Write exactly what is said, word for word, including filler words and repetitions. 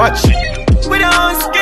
Watch. We don't scare.